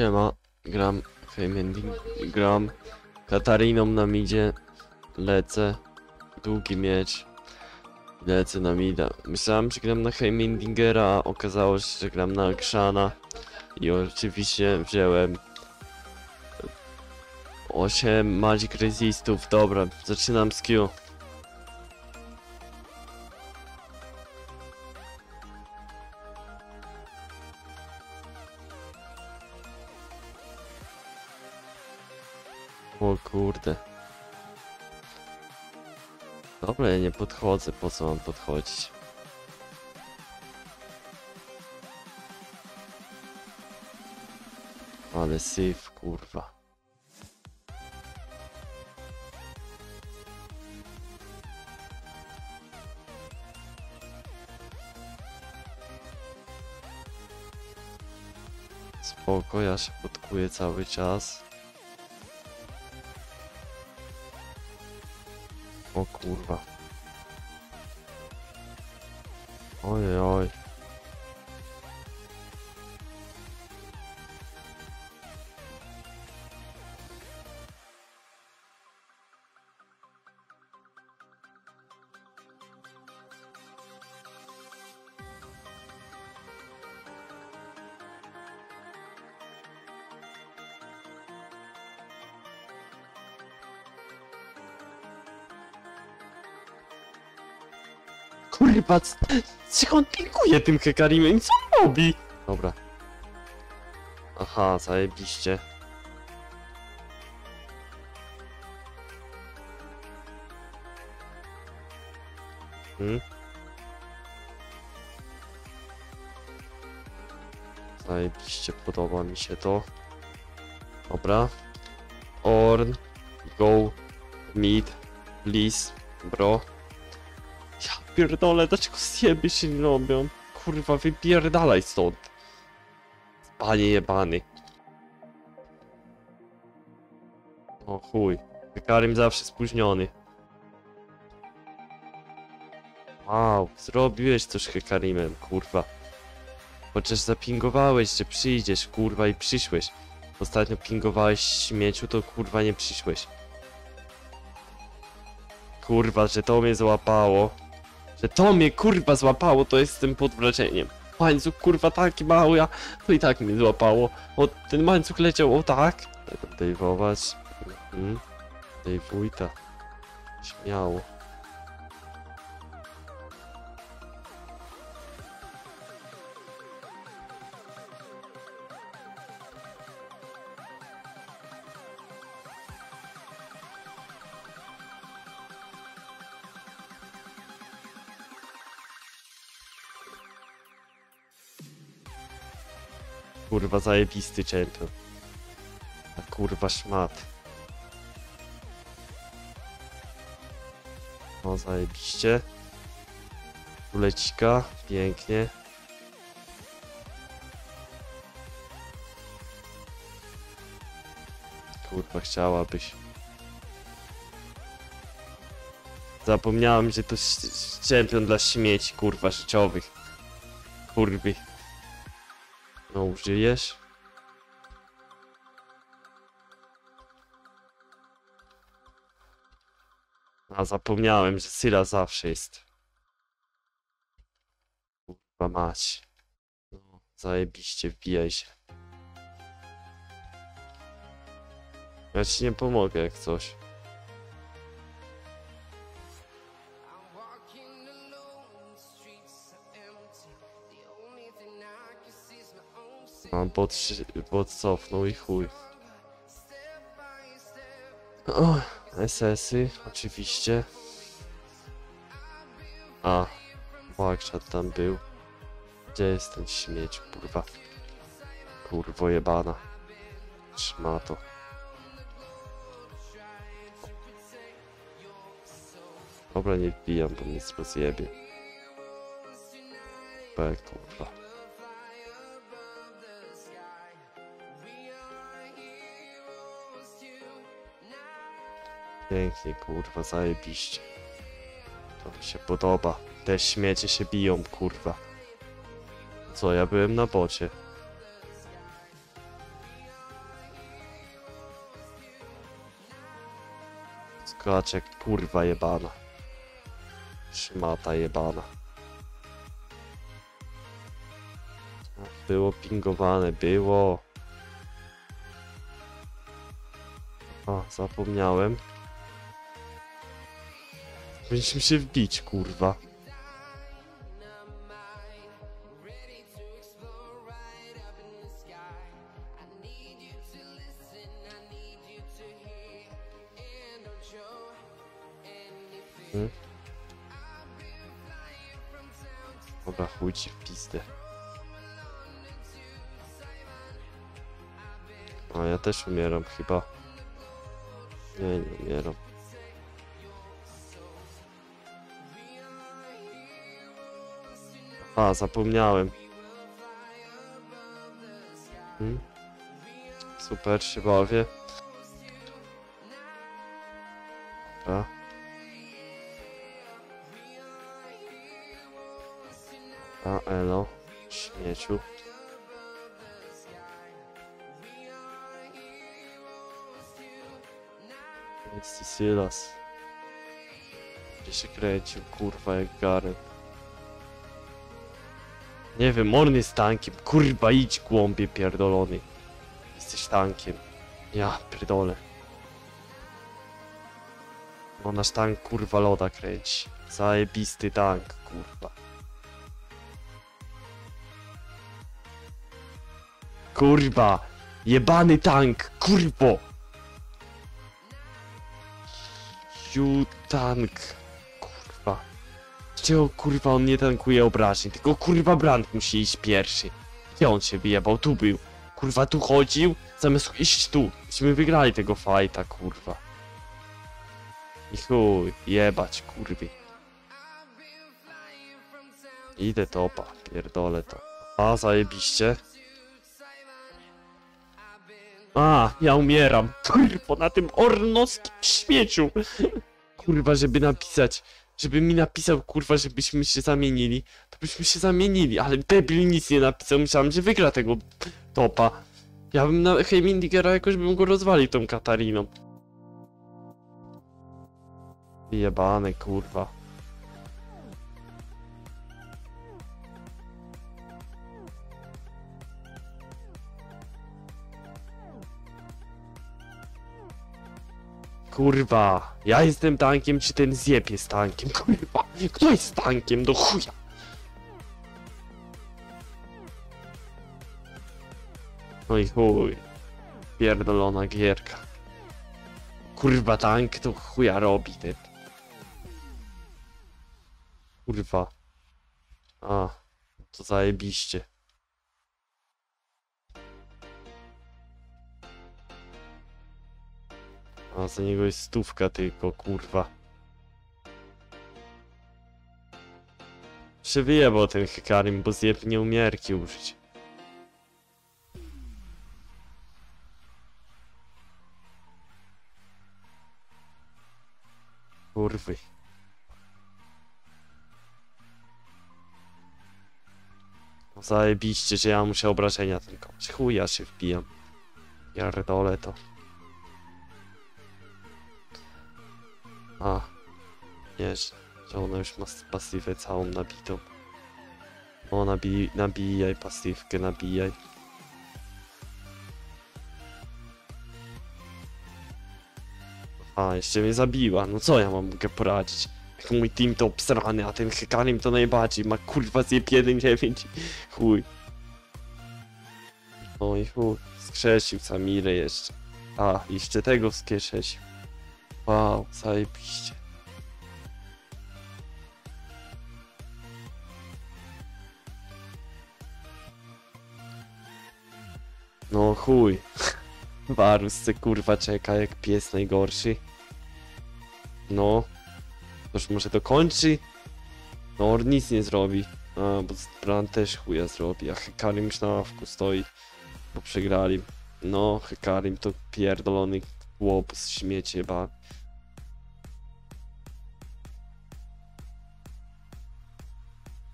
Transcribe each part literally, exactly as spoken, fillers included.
Siema, gram Heimerdinger, gram Katariną na midzie, lecę, długi miecz, lecę na mida. Myślałem, że gram na Heimerdingera, a okazało się, że gram na Krzana i oczywiście wziąłem osiem magic resistów. Dobra, zaczynam z Q. O kurde. Dobra, ja nie podchodzę, po co mam podchodzić? Ale syf, kurwa. Spoko, ja się podkuję cały czas. O kurwa. Oj, oj. Kurwa, co on pikuje tym Hecarimem i co on robi? Dobra. Aha, zajebiście. Hmm? Zajebiście, podoba mi się to. Dobra. Orn, go, mid, please, bro. Ja pierdolę, dlaczego zjeby się nie robią? Kurwa, wypierdalaj stąd. Panie jebany. O chuj. Hecarim zawsze spóźniony. Wow, zrobiłeś coś Hecarimem, kurwa. Chociaż zapingowałeś, że przyjdziesz, kurwa, i przyszłeś. Ostatnio pingowałeś śmieciu, to kurwa nie przyszłeś. Kurwa, że to mnie złapało. Że to mnie kurwa złapało, to jestem pod wrażeniem. Łańcuch kurwa taki mały, a to i tak mnie złapało. O, ten łańcuch leciał, o tak. Dejwować. Mhm. Dejwuj ta. Śmiało. Kurwa, zajebisty champion. A kurwa szmat. No zajebiście. Kulecika, pięknie. Kurwa, chciałabyś. Zapomniałem, że to champion dla śmieci, kurwa, życiowych. Kurwy. No, użyjesz? A zapomniałem, że Syla zawsze jest. Kurwa mać. No, zajebiście, wbijaj się. Ja ci nie pomogę jak coś. Mam bot, bot cofnął i chuj. O, S S-y, oczywiście. A, backshot tam był. Gdzie jest ten śmieć, kurwa? Kurwo jebana. Trzyma to. Dobra, nie wbijam, bo nic rozjebie. Pek, kurwa. Pięknie, kurwa, zajebiście. To mi się podoba. Te śmiecie się biją, kurwa. Co, ja byłem na bocie. Skacze, kurwa jebana. Szmata jebana. Było pingowane, było. A, zapomniałem. Powinniśmy się wbić, kurwa. Hmm. Dobra, chuj ci w pizdę. A ja też umieram chyba. Nie, nie umieram. A, zapomniałem. Hmm. Super, się bawię. Dobra. A elo, śmieciu. Jest to Sylas. Gdzie się kręcił, kurwa, jak Garen. Nie wiem, on jest tankiem. Kurwa, idź głąbie pierdolony. Jesteś tankiem. Ja pierdolę. Bo nasz tank, kurwa, loda kręci. Zajebisty tank, kurwa. Kurwa! Jebany tank! Kurwo! You tank! Kurwa! Czego kurwa on nie tankuje obrażeń? Tylko kurwa Brand musi iść pierwszy! Gdzie on się wyjebał? Tu był! Kurwa tu chodził! Zamiast iść tu! Myśmy wygrali tego fajta, kurwa! I chuj! Jebać, kurwi! Idę topa! Pierdolę to! A, zajebiście! A, ja umieram, kurwa, na tym ornowskim śmieciu. Kurwa, żeby napisać, żeby mi napisał, kurwa, żebyśmy się zamienili, to byśmy się zamienili, ale debil nic nie napisał, myślałem, że wygra tego topa. Ja bym na Heimerdingera jakoś bym go rozwalił tą Katariną. Jebane, kurwa. Kurwa, ja jestem tankiem, czy ten zjeb jest tankiem? Kurwa, kto jest tankiem? Do chuja! No i chuj. Pierdolona gierka. Kurwa, tank to chuja robi ten. Kurwa. A, to zajebiście. A za niego jest stówka tylko, kurwa. Się wyjebał ten Hecarim, bo zjeb nie umierki użyć. Kurwy. Zajebiście, że ja muszę obrażenia tylko. Chuj, ja się wbijam. Pierdolę to. A, wiesz, że ona już ma pasywę całą nabitą. O, nabij, nabijaj pasywkę, nabijaj. A, jeszcze mnie zabiła, no co ja mam mogę poradzić? Jak mój team to obsrany, a ten Hecarim to najbardziej, ma kurwa zjeb jeden dziewięć. Chuj. No i chuj, skrzesił Samirę jeszcze. A, jeszcze tego skrzesił. Wow, zajebiście. No chuj. Varus se kurwa czeka jak pies najgorszy. No. Toż może to kończy? No on nic nie zrobi. A, bo Brand też chuja zrobi. A Hecarim już na ławku stoi. Bo przegrali. No, Hecarim to pierdolony łop z śmiecie, ba.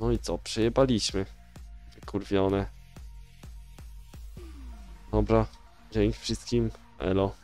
No i co? Przejebaliśmy. Kurwione. Dobra. Dzięki wszystkim. Elo.